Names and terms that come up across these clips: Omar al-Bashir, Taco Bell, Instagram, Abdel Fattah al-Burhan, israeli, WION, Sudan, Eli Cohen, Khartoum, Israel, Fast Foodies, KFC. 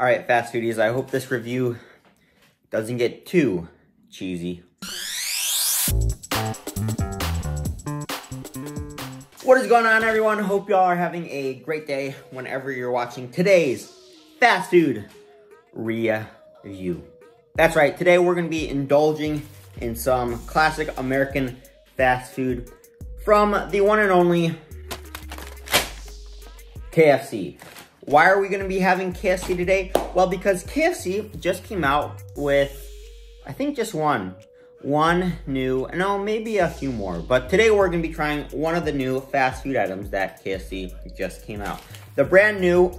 All right, fast foodies, I hope this review doesn't get too cheesy. What is going on, everyone? Hope y'all are having a great day whenever you're watching today's fast food review. That's right, today we're gonna be indulging in some classic American fast food from the one and only KFC. Why are we gonna be having KFC today? Well, because KFC just came out with, I think, just one new, no, maybe a few more, but today we're gonna be trying one of the new fast food items that KFC just came out. The brand new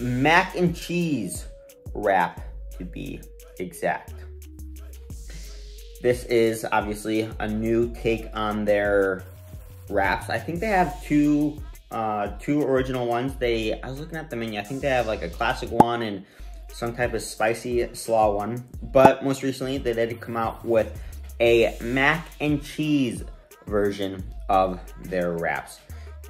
mac and cheese wrap, to be exact. This is obviously a new take on their wraps. I think they have two original ones. I was looking at the menu, I think they have like a classic one and some type of spicy slaw one, but most recently they did come out with a mac and cheese version of their wraps.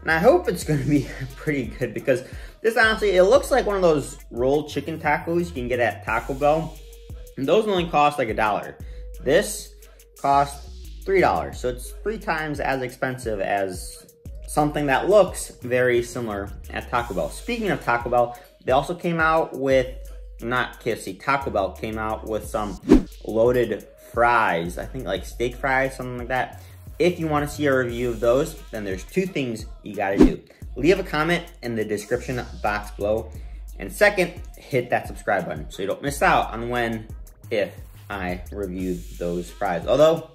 And I hope it's gonna be pretty good, because this, honestly, it looks like one of those rolled chicken tacos you can get at Taco Bell. And those only cost like $1. This cost $3. So it's 3 times as expensive as something that looks very similar at Taco Bell. Speaking of Taco Bell, they also came out with, not KFC, Taco Bell came out with some loaded fries. I think like steak fries, something like that. If you want to see a review of those, then there's 2 things you got to do. Leave a comment in the description box below. And second, hit that subscribe button so you don't miss out on when, if I review those fries. Although,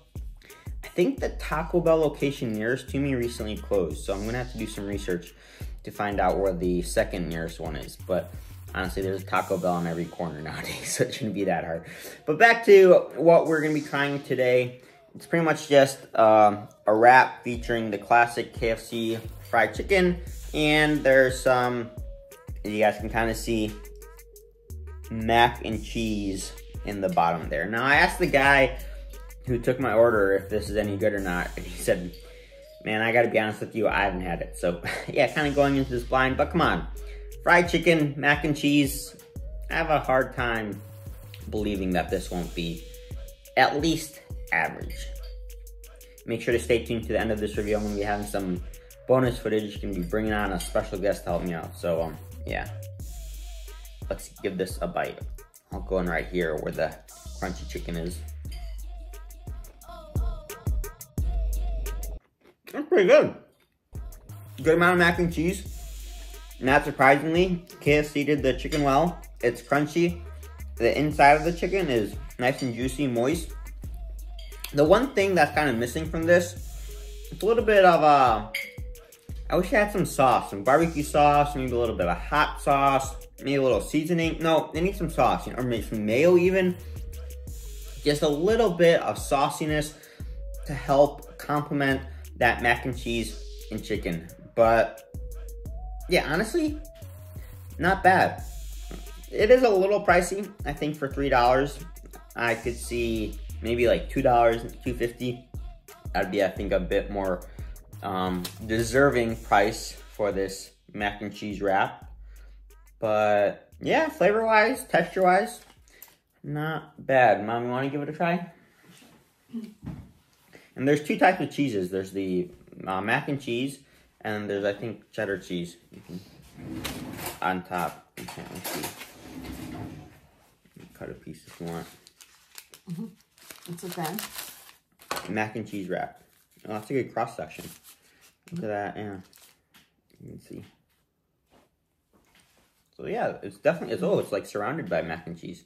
I think the Taco Bell location nearest to me recently closed. So I'm going to have to do some research to find out where the second nearest one is. But honestly, there's a Taco Bell on every corner nowadays, so it shouldn't be that hard. But back to what we're going to be trying today. It's pretty much just a wrap featuring the classic KFC fried chicken, and there's some, as you guys can kind of see, mac and cheese in the bottom there. Now, I asked the guy who took my order if this is any good or not, and he said, man, I gotta be honest with you, I haven't had it. So yeah, kind of going into this blind, but come on. Fried chicken, mac and cheese, I have a hard time believing that this won't be at least average. Make sure to stay tuned to the end of this review. I'm gonna be having some bonus footage. Gonna be bringing on a special guest to help me out. So yeah, let's give this a bite. I'll go in right here where the crunchy chicken is. That's pretty good. Good amount of mac and cheese. Not surprisingly, KFC did the chicken well. It's crunchy. The inside of the chicken is nice and juicy, moist. The one thing that's kind of missing from this, it's a little bit of a, I wish I had some sauce, some barbecue sauce, maybe a little bit of hot sauce, maybe a little seasoning. No, they need some sauce, or maybe some mayo even. Just a little bit of sauciness to help complement that mac and cheese and chicken. But yeah, honestly, not bad. It is a little pricey. I think for $3, I could see maybe like $2, $2.50. That'd be, I think, a bit more deserving price for this mac and cheese wrap. But yeah, flavor-wise, texture-wise, not bad. Mom, you wanna give it a try? And there's 2 types of cheeses. There's the mac and cheese, and there's, I think, cheddar cheese on top. Okay, let's see. Cut a piece if you want. Mm-hmm. It's okay. Mac and cheese wrap. Oh, that's a good cross section. Look at that, yeah. You can see. So yeah, it's definitely, it's, oh, it's like surrounded by mac and cheese.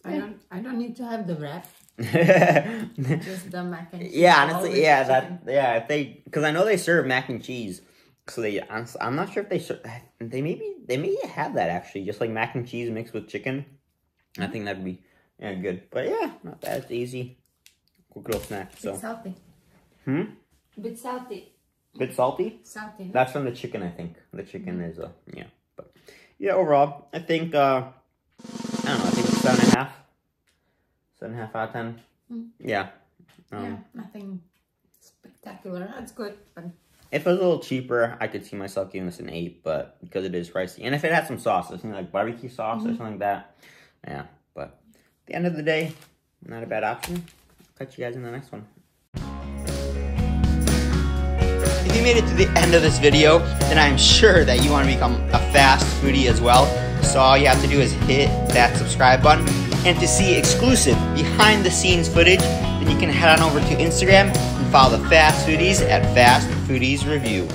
Yep. I don't need to have the wrap. Just the mac and cheese. Yeah, honestly, yeah, that, yeah. If they, because I know they serve mac and cheese. So they, I'm not sure if they serve. They maybe have that actually, just like mac and cheese mixed with chicken. I think that'd be, yeah, good. But yeah, not bad. It's easy. Quick little snack. So. Bit salty. Hmm? Bit salty. Bit salty? Salty. No? That's from the chicken, I think. The chicken is, yeah. But yeah, overall, I think, I don't know, I think it's 7.5. 7.5 out of 10. Mm. Yeah. Yeah, nothing spectacular. That's good, but If it was a little cheaper, I could see myself giving this an 8, but because it is pricey. And if it had some sauce, something like barbecue sauce or something like that, yeah. But at the end of the day, not a bad option. I'll catch you guys in the next one. If you made it to the end of this video, then I'm sure that you want to become a fast foodie as well. So all you have to do is hit that subscribe button. And to see exclusive behind the scenes footage, then you can head on over to Instagram and follow the Fast Foodies at Fast Foodies Review.